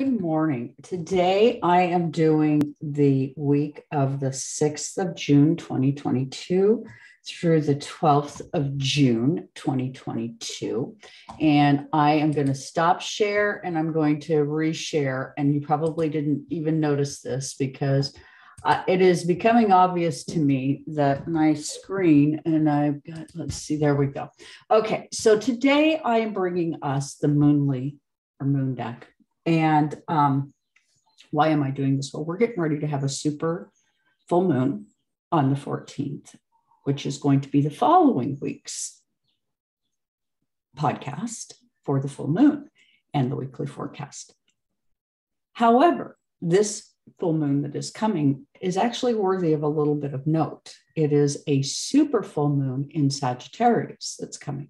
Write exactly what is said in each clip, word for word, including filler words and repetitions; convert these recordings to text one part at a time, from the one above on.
Good morning. Today I am doing the week of the sixth of June, twenty twenty-two through the twelfth of June, twenty twenty-two. And I am going to stop share and I'm going to reshare. And you probably didn't even notice this because uh, it is becoming obvious to me that my screen and I've got, let's see, there we go. Okay. So today I am bringing us the Moonly or Moon Deck. And um, why am I doing this? Well, we're getting ready to have a super full moon on the fourteenth, which is going to be the following week's podcast for the full moon and the weekly forecast. However, this full moon that is coming is actually worthy of a little bit of note. It is a super full moon in Sagittarius that's coming.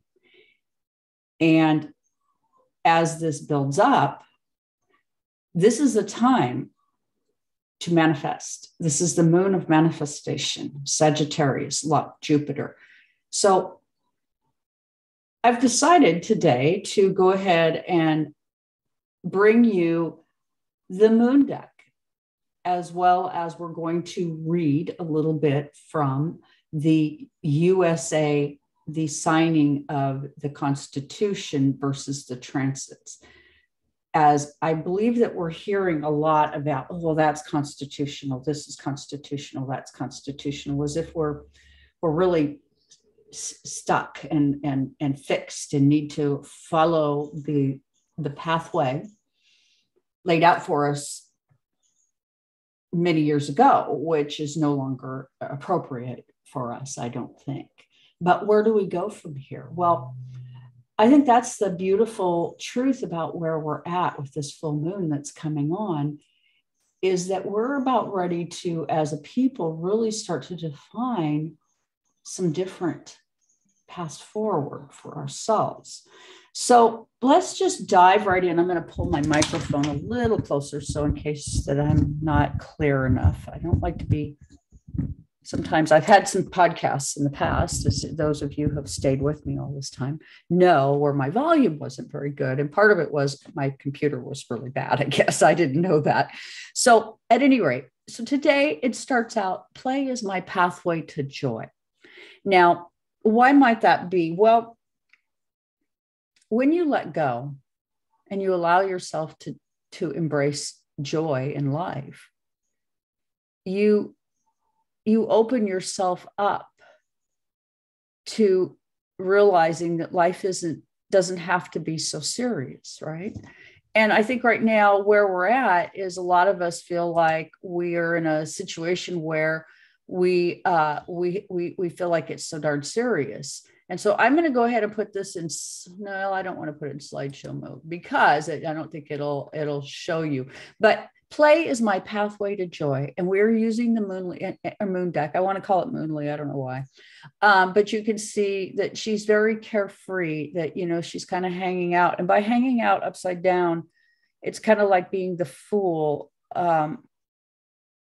And as this builds up, this is a time to manifest. This is the moon of manifestation, Sagittarius, luck, Jupiter. So I've decided today to go ahead and bring you the Moon Deck, as well as we're going to read a little bit from the U S A, the signing of the Constitution versus the transits. As I believe that we're hearing a lot about, oh, well, that's constitutional, this is constitutional, that's constitutional, as if we're we're really stuck and and and fixed and need to follow the the pathway laid out for us many years ago, which is no longer appropriate for us, I don't think. But where do we go from here? Well, I think that's the beautiful truth about where we're at with this full moon that's coming on, is that we're about ready to, as a people, really start to define some different paths forward for ourselves. So let's just dive right in. I'm going to pull my microphone a little closer, so in case that I'm not clear enough. I don't like to be... Sometimes I've had some podcasts in the past, as those of you who have stayed with me all this time know, where my volume wasn't very good. And part of it was my computer was really bad. I guess I didn't know that. So at any rate, so today it starts out, play is my pathway to joy. Now, why might that be? Well, when you let go and you allow yourself to, to embrace joy in life, you you open yourself up to realizing that life isn't, doesn't have to be so serious, right? And I think right now where we're at is a lot of us feel like we are in a situation where we, uh, we, we, we feel like it's so darn serious. And so I'm going to go ahead and put this in, no, I don't want to put it in slideshow mode because I don't think it'll, it'll show you, but play is my pathway to joy. And we're using the Moonly or Moon Deck. I want to call it Moonly. I don't know why. Um, but you can see that she's very carefree, that, you know, she's kind of hanging out, and by hanging out upside down, it's kind of like being the fool. Um,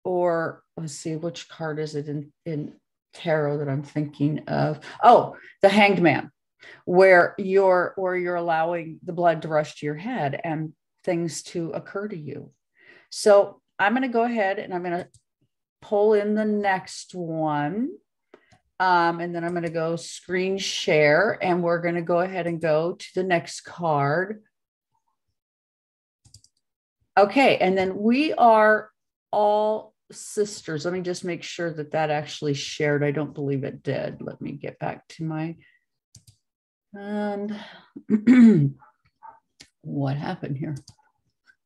or let's see, which card is it in, in tarot that I'm thinking of? Oh, the Hanged Man, where you're, or you're allowing the blood to rush to your head and things to occur to you. So I'm going to go ahead and I'm going to pull in the next one. Um, and then I'm going to go screen share, and we're going to go ahead and go to the next card. Okay. And then we are all sisters. Let me just make sure that that actually shared. I don't believe it did. Let me get back to my, and what happened here?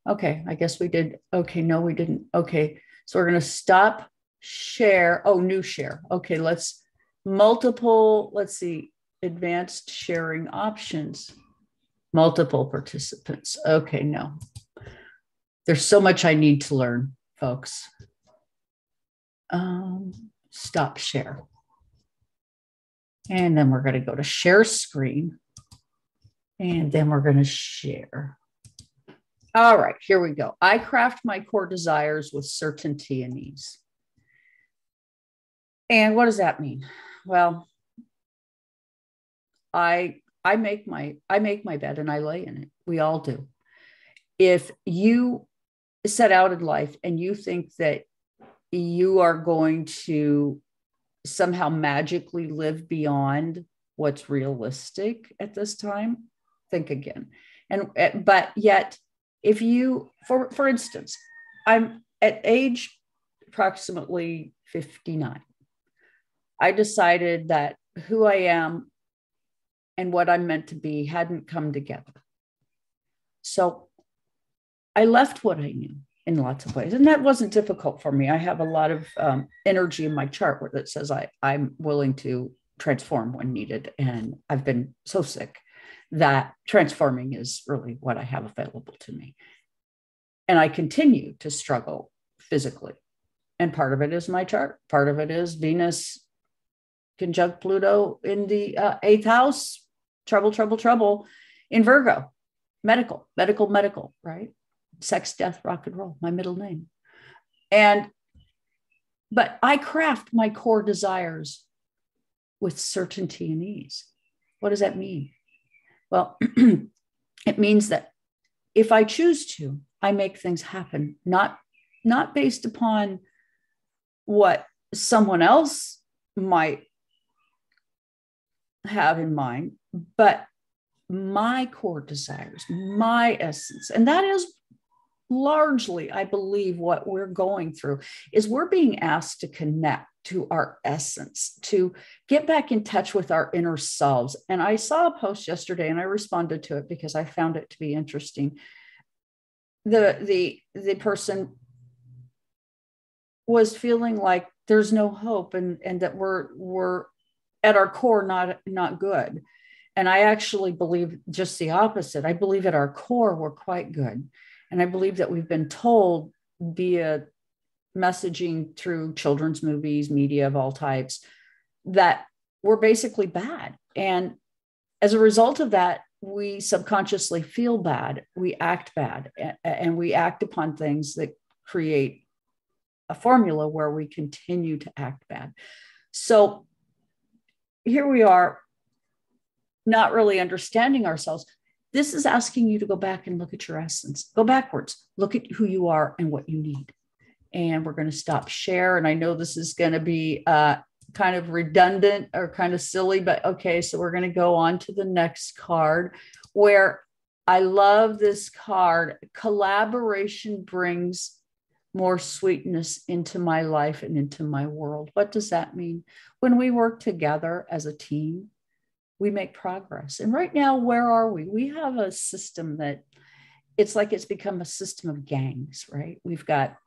Okay, I guess we did. Okay, no, we didn't. Okay, so we're going to stop, share. Oh, new share. Okay, let's multiple, let's see, advanced sharing options, multiple participants. Okay, no. There's so much I need to learn, folks. Um, stop share. And then we're going to go to share screen. And then we're going to share. All right, here we go. I craft my core desires with certainty and ease. And what does that mean? Well, I I make my I make my bed and I lay in it. We all do. If you set out in life and you think that you are going to somehow magically live beyond what's realistic at this time, think again. And, but yet if you, for, for instance, I'm at age approximately fifty-nine, I decided that who I am and what I'm meant to be hadn't come together. So I left what I knew in lots of ways. And that wasn't difficult for me. I have a lot of um, energy in my chart where that says I, I'm willing to transform when needed. And I've been so sick that transforming is really what I have available to me. And I continue to struggle physically. And part of it is my chart. Part of it is Venus conjunct Pluto in the uh, eighth house, trouble, trouble, trouble in Virgo, medical, medical, medical, right? Sex, death, rock and roll, my middle name. And, but I craft my core desires with certainty and ease. What does that mean? Well, it means that if I choose to, I make things happen, not, not based upon what someone else might have in mind, but my core desires, my essence. And that is largely, I believe, what we're going through is we're being asked to connect to our essence, to get back in touch with our inner selves. And I saw a post yesterday and I responded to it because I found it to be interesting. The, the, the person was feeling like there's no hope and, and that we're, we're at our core, not, not good. And I actually believe just the opposite. I believe at our core, we're quite good. And I believe that we've been told via messaging through children's movies, media of all types, that we're basically bad. And as a result of that, we subconsciously feel bad, we act bad, and we act upon things that create a formula where we continue to act bad. So here we are, not really understanding ourselves. This is asking you to go back and look at your essence, go backwards, look at who you are and what you need. And we're going to stop share. And I know this is going to be uh, kind of redundant or kind of silly, but okay. So we're going to go on to the next card where I love this card. Collaboration brings more sweetness into my life and into my world. What does that mean? When we work together as a team, we make progress. And right now, where are we? We have a system that it's like it's become a system of gangs, right? We've got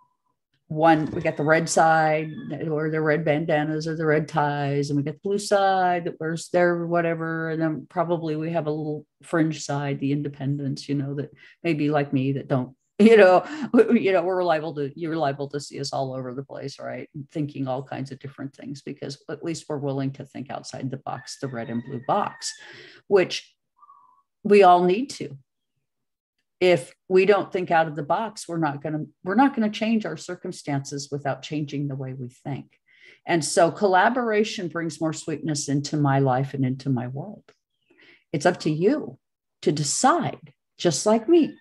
one, we got the red side or the red bandanas or the red ties, and we got the blue side that wears their whatever. And then probably we have a little fringe side, the independents, you know, that maybe like me that don't, you know, you know, we're liable to, you're liable to see us all over the place, right? And thinking all kinds of different things, because at least we're willing to think outside the box, the red and blue box, which we all need to. If we don't think out of the box, we're not going to, we're not going to change our circumstances without changing the way we think. And so collaboration brings more sweetness into my life and into my world. It's up to you to decide, just like me.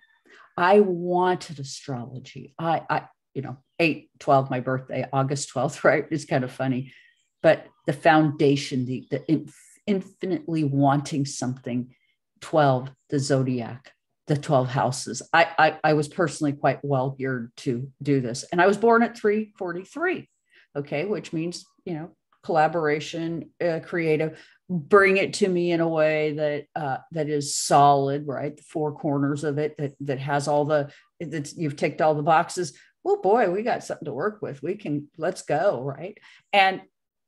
I wanted astrology. I, I, you know, eight twelve, my birthday, August twelfth, right? It's kind of funny, but the foundation, the, the inf infinitely wanting something, twelve, the zodiac, the twelve houses. I, I, I was personally quite well geared to do this. And I was born at three forty-three, okay? Which means, you know, collaboration, uh, creative, bring it to me in a way that, uh, that is solid, right? The four corners of it, that, that has all the, that you've ticked all the boxes. Oh boy, we got something to work with. We can, let's go, right? And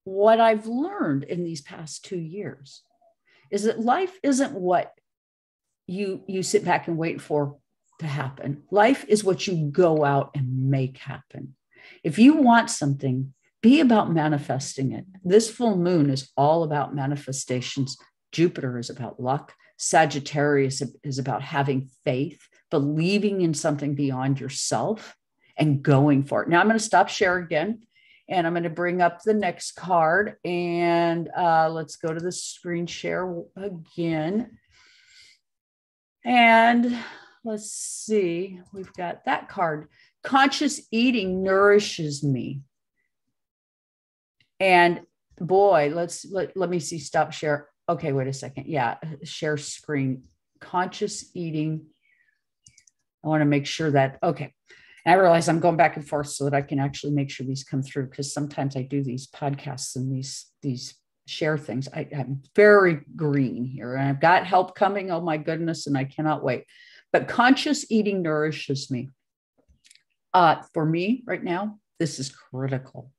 what I've learned in these past two years is that life isn't what you, you sit back and wait for to happen. Life is what you go out and make happen. If you want something, be about manifesting it. This full moon is all about manifestations. Jupiter is about luck. Sagittarius is about having faith, believing in something beyond yourself and going for it. Now I'm going to stop share again, and I'm going to bring up the next card, and uh, let's go to the screen share again. And Let's see, we've got that card. Conscious eating nourishes me. And boy, let's, let, let me see, stop share. Okay, wait a second. Yeah, share screen. Conscious eating. I want to make sure that, okay. And I realize I'm going back and forth so that I can actually make sure these come through, because sometimes I do these podcasts and these, these share things. I, I'm very green here, and I've got help coming. Oh my goodness. And I cannot wait. But conscious eating nourishes me. Uh, for me right now, this is critical.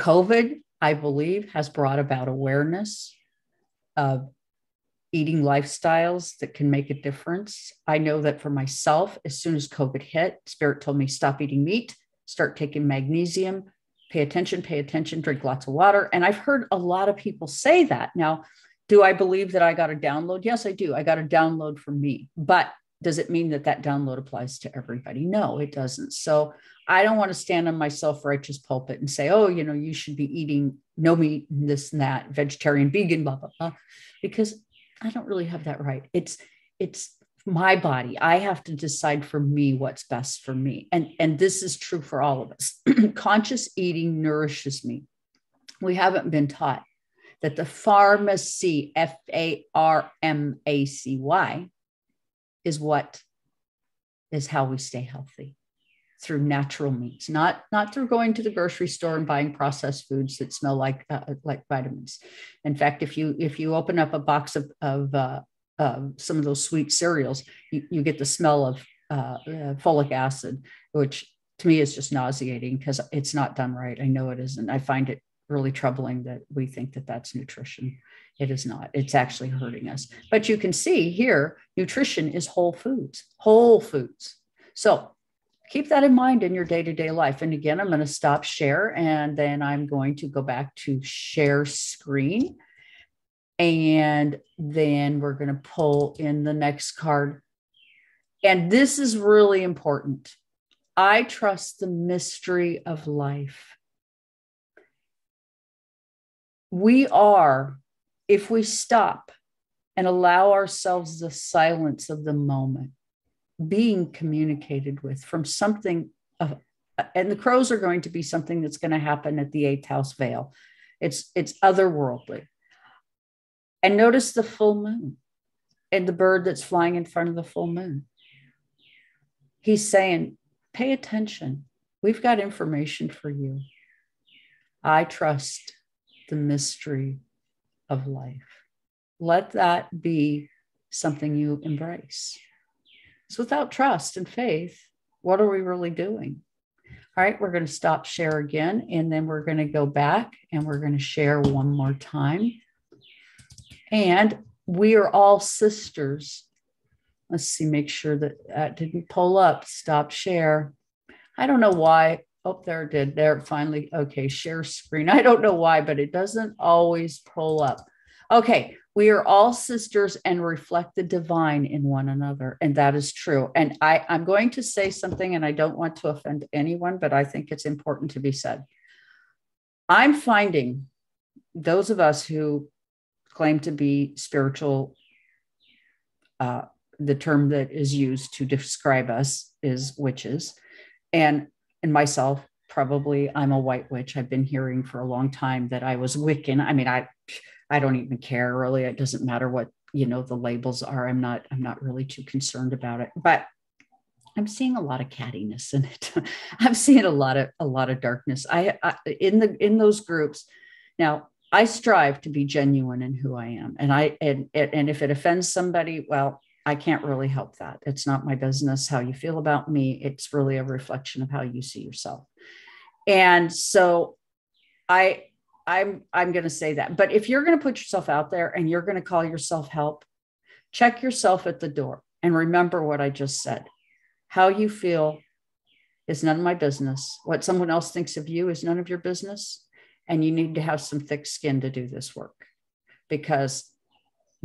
COVID, I believe, has brought about awareness of eating lifestyles that can make a difference. I know that for myself, as soon as COVID hit, Spirit told me, stop eating meat, start taking magnesium, pay attention, pay attention, drink lots of water. And I've heard a lot of people say that. Now, do I believe that I got a download? Yes, I do. I got a download from me. But does it mean that that download applies to everybody? No, it doesn't. So I don't want to stand on my self-righteous pulpit and say, oh, you know, you should be eating no meat, and this and that, vegetarian, vegan, blah, blah, blah, because I don't really have that right. It's, it's my body. I have to decide for me what's best for me. And, and this is true for all of us. Conscious eating nourishes me. We haven't been taught that the pharmacy, F A R M A C Y, is what is how we stay healthy, through natural means, not, not through going to the grocery store and buying processed foods that smell like, uh, like vitamins. In fact, if you, if you open up a box of, of uh, uh, some of those sweet cereals, you, you get the smell of uh, uh, folic acid, which to me is just nauseating because it's not done right. I know it isn't. I find it really troubling that we think that that's nutrition. It is not. It's actually hurting us. But you can see here, nutrition is whole foods, whole foods. So keep that in mind in your day-to-day life. And again, I'm going to stop share, and then I'm going to go back to share screen. And then we're going to pull in the next card. And this is really important. I trust the mystery of life. We are, if we stop and allow ourselves the silence of the moment, being communicated with from something of, and the crows are going to be something that's going to happen at the eighth house veil. It's, it's otherworldly. And notice the full moon and the bird that's flying in front of the full moon. He's saying, pay attention. We've got information for you. I trust the mystery of life. Let that be something you embrace. So without trust and faith, what are we really doing? All right, we're going to stop share again, and then we're going to go back and we're going to share one more time. And we are all sisters. Let's see, make sure that that didn't pull up. Stop share. I don't know why. Oh, there it did. There, finally. Okay, share screen. I don't know why, but it doesn't always pull up. Okay, we are all sisters and reflect the divine in one another. And that is true. And I, I'm going to say something, and I don't want to offend anyone, but I think it's important to be said. I'm finding those of us who claim to be spiritual, uh, the term that is used to describe us is witches. And And myself, probably, I'm a white witch. I've been hearing for a long time that I was Wiccan. I mean, I, I don't even care really. It doesn't matter what, you know, the labels are. I'm not, I'm not really too concerned about it, but I'm seeing a lot of cattiness in it. I'm seeing a lot of, a lot of darkness. I, I, in the, in those groups. Now I strive to be genuine in who I am. And I, and, and if it offends somebody, well, I can't really help that. It's not my business how you feel about me. It's really a reflection of how you see yourself. And so I, I'm, I'm going to say that, but if you're going to put yourself out there and you're going to call yourself help, check yourself at the door and remember what I just said. How you feel is none of my business. What someone else thinks of you is none of your business. And you need to have some thick skin to do this work, because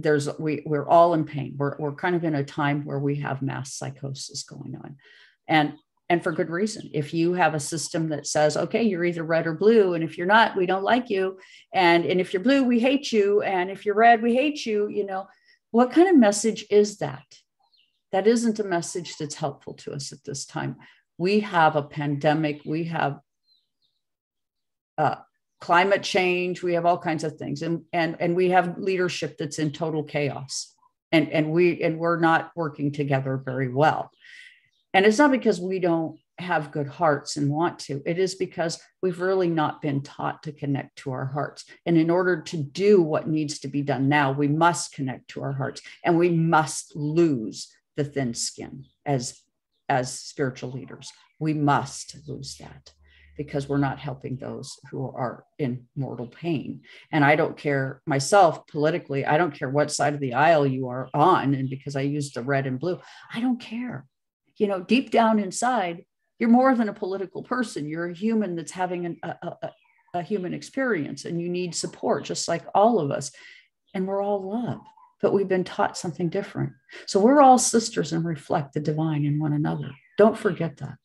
There's we we're all in pain. We're we're kind of in a time where we have mass psychosis going on, and and for good reason. If you have a system that says, okay, you're either red or blue, and if you're not, we don't like you, and and if you're blue, we hate you, and if you're red, we hate you. You know, what kind of message is that? that isn't a message that's helpful to us at this time. We have a pandemic, we have uh, climate change, we have all kinds of things. And, and, and we have leadership that's in total chaos. And, and, we, and we're not working together very well. And it's not because we don't have good hearts and want to. It is because we've really not been taught to connect to our hearts. And in order to do what needs to be done now, we must connect to our hearts, and we must lose the thin skin as, as spiritual leaders. We must lose that, because we're not helping those who are in mortal pain. And I don't care myself politically, I don't care what side of the aisle you are on. And because I use the red and blue, I don't care. You know, deep down inside, you're more than a political person. You're a human that's having an, a, a, a human experience, and you need support, just like all of us. And we're all love, but we've been taught something different. So we're all sisters and reflect the divine in one another. Don't forget that.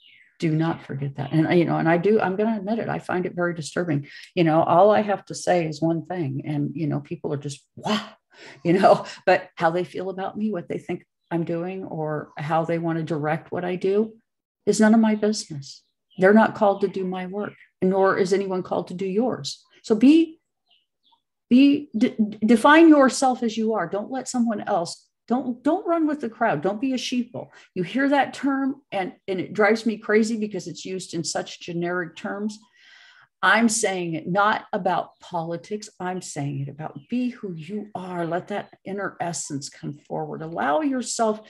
Do not forget that. And, you know, and I do, I'm going to admit it. I find it very disturbing. You know, all I have to say is one thing. And, you know, people are just, wow, you know, but how they feel about me, what they think I'm doing, or how they want to direct what I do, is none of my business. They're not called to do my work, nor is anyone called to do yours. So be, be, d- define yourself as you are. Don't let someone else, don't, don't run with the crowd. Don't be a sheeple. You hear that term, and, and it drives me crazy because it's used in such generic terms. I'm saying it not about politics. I'm saying it about be who you are. Let that inner essence come forward. Allow yourself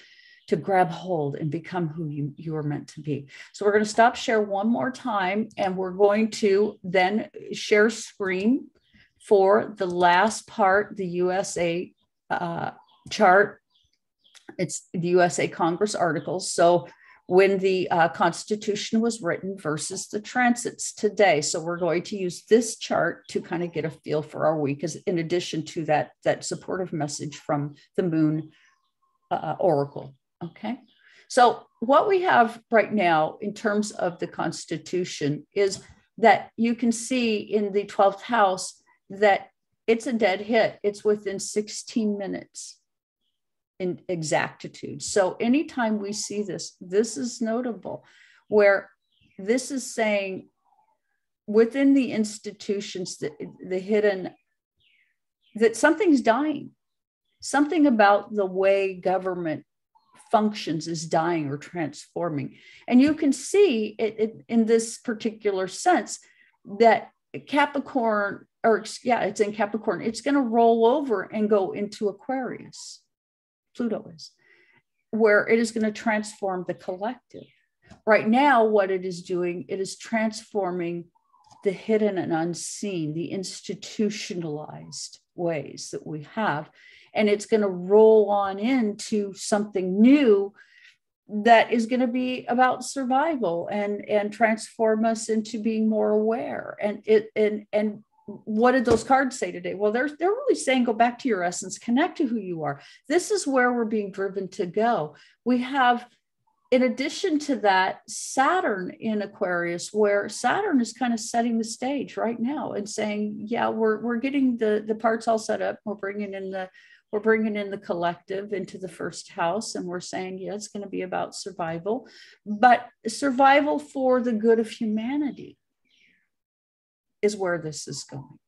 to grab hold and become who you, you are meant to be. So we're going to stop share one more time, and we're going to then share screen for the last part, the U S A uh, chart. It's the U S A Congress articles. So when the uh, Constitution was written versus the transits today. So we're going to use this chart to kind of get a feel for our week, as in addition to that, that supportive message from the moon uh, oracle. Okay, so what we have right now in terms of the Constitution is that you can see in the twelfth house that it's a dead hit. It's within sixteen minutes in exactitude. So anytime we see this, this is notable, where this is saying within the institutions, the, the hidden, that something's dying. Something about the way government functions is dying or transforming. And you can see it, it in this particular sense that Capricorn, or yeah, it's in Capricorn, it's going to roll over and go into Aquarius. Pluto is, where it is going to transform the collective. Right now, what it is doing, it is transforming the hidden and unseen, the institutionalized ways that we have. And it's going to roll on into something new that is going to be about survival and, and transform us into being more aware. And it and and what did those cards say today? Well, they're, they're really saying, go back to your essence, connect to who you are. This is where we're being driven to go. We have, in addition to that, Saturn in Aquarius, where Saturn is kind of setting the stage right now and saying, yeah, we're, we're getting the, the parts all set up. We're bringing in the, we're bringing in the collective into the first house. And we're saying, yeah, it's going to be about survival, but survival for the good of humanity is where this is going.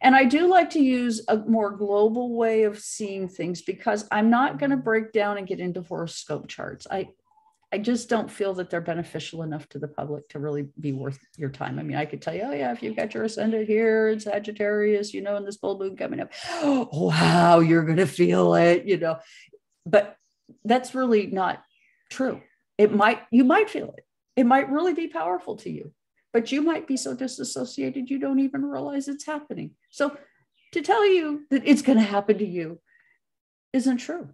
And I do like to use a more global way of seeing things, because I'm not going to break down and get into horoscope charts. I, I just don't feel that they're beneficial enough to the public to really be worth your time. I mean, I could tell you, oh yeah, if you've got your ascendant here in Sagittarius, you know, in this full moon coming up, oh, wow, you're going to feel it, you know, but that's really not true. It might, you might feel it. It might really be powerful to you. But you might be so disassociated, you don't even realize it's happening. So to tell you that it's going to happen to you isn't true.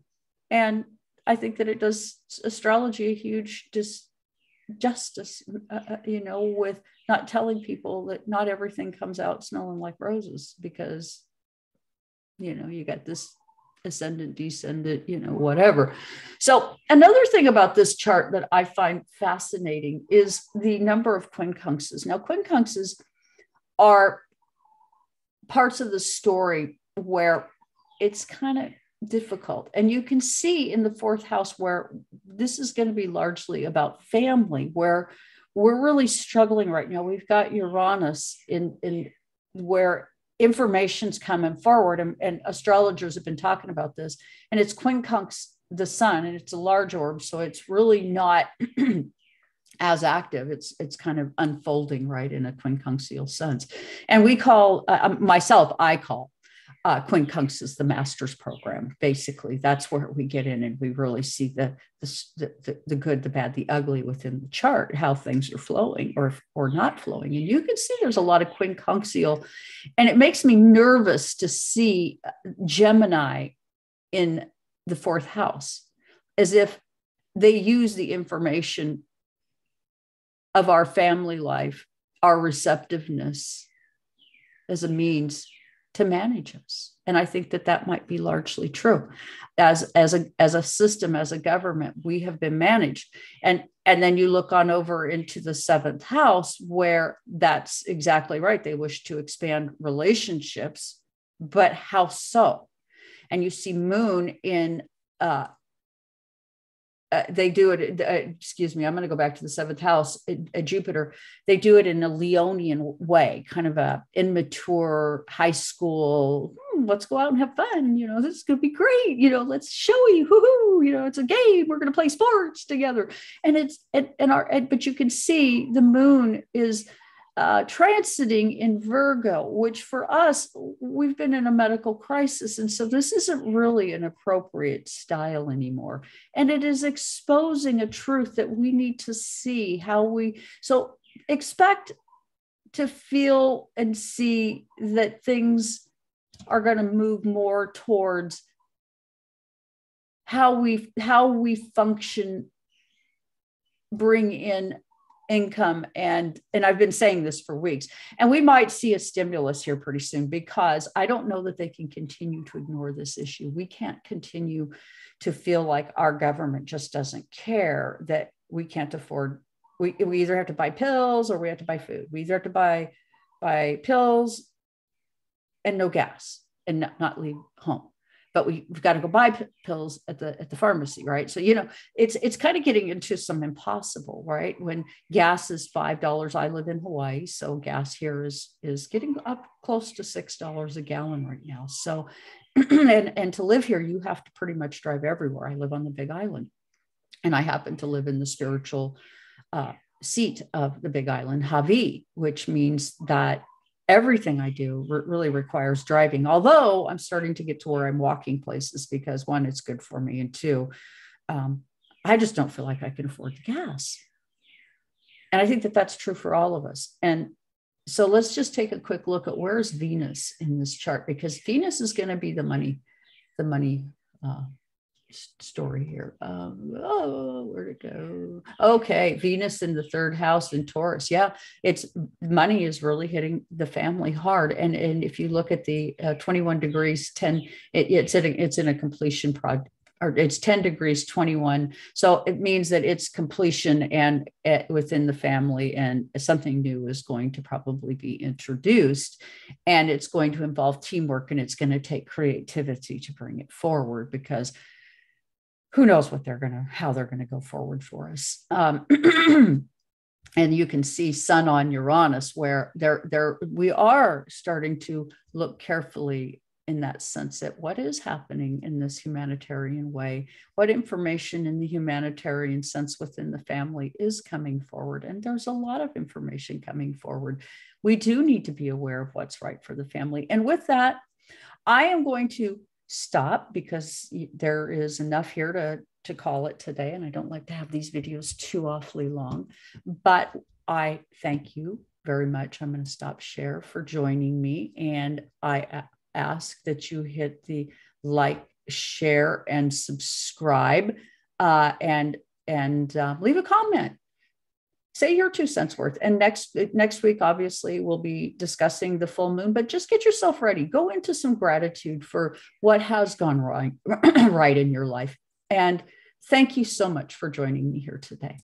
And I think that it does astrology a huge disjustice, uh, you know, with not telling people that not everything comes out smelling like roses, because, you know, you got this ascendant, descendant, you know, whatever. So another thing about this chart that I find fascinating is the number of quincunxes. Now, quincunxes are parts of the story where it's kind of difficult. And you can see in the fourth house where this is going to be largely about family, where we're really struggling right now. We've got Uranus in, in where information's coming forward, and, and astrologers have been talking about this, and it's quincunx the sun, and it's a large orb, so it's really not as active. It's it's kind of unfolding right in a quincunxial sense, and we call uh, myself I call uh, quincunx is the master's program. Basically, that's where we get in and we really see the the the, the good, the bad, the ugly within the chart, how things are flowing or or not flowing. And you can see there's a lot of quincunxial, and it makes me nervous to see Gemini in the fourth house, as if they use the information of our family life, our receptiveness, as a means to manage us. And I think that that might be largely true. As, as, a, as a system, as a government, we have been managed. And, and then you look on over into the seventh house, where that's exactly right. They wish to expand relationships, but how so? And you see Moon in, uh, uh, they do it, uh, excuse me, I'm going to go back to the seventh house, uh, Jupiter. They do it in a Leonian way, kind of a immature high school, hmm, let's go out and have fun. You know, this is going to be great. You know, let's showy, woohoo, you know, it's a game. We're going to play sports together. And it's, and, and our, and, but you can see the Moon is Uh, transiting in Virgo, which for us, we've been in a medical crisis. And so this isn't really an appropriate style anymore. And it is exposing a truth that we need to see how we, so expect to feel and see that things are going to move more towards how we, how we function, bring in income. And, and I've been saying this for weeks, and we might see a stimulus here pretty soon, because I don't know that they can continue to ignore this issue. We can't continue to feel like our government just doesn't care, that we can't afford, we, we either have to buy pills or we have to buy food. We either have to buy, buy pills and no gas and not, not leave home. But we, we've got to go buy p- pills at the at the pharmacy, right? So, you know, it's it's kind of getting into some impossible, right? When gas is five dollars, I live in Hawaii, so gas here is is getting up close to six dollars a gallon right now. So, and, and to live here, you have to pretty much drive everywhere. I live on the Big Island, and I happen to live in the spiritual uh, seat of the Big Island, Javi, which means that everything I do re- really requires driving, although I'm starting to get to where I'm walking places, because one, it's good for me, and two, um, I just don't feel like I can afford the gas. And I think that that's true for all of us. And so let's just take a quick look at where's Venus in this chart, because Venus is going to be the money, the money uh, story here. Um, oh, where'd it go? Okay, Venus in the third house in Taurus. Yeah, it's money is really hitting the family hard. And and if you look at the uh, twenty-one degrees ten, it, it's in a, it's in a completion project, or it's ten degrees twenty-one. So it means that it's completion and uh, within the family, and something new is going to probably be introduced, and it's going to involve teamwork, and it's going to take creativity to bring it forward, because who knows what they're going to, how they're going to go forward for us. Um, and you can see Sun on Uranus, where there, there, we are starting to look carefully in that sense at what is happening in this humanitarian way, what information in the humanitarian sense within the family is coming forward. And there's a lot of information coming forward. We do need to be aware of what's right for the family. And with that, I am going to stop, because there is enough here to, to call it today. And I don't like to have these videos too awfully long, but I thank you very much. I'm going to stop share for joining me. And I ask that you hit the like, share, and subscribe, uh, and, and uh, leave a comment. Say your two cents worth. And next next week, obviously, we'll be discussing the full moon, but just get yourself ready. Go into some gratitude for what has gone right, right in your life. And thank you so much for joining me here today.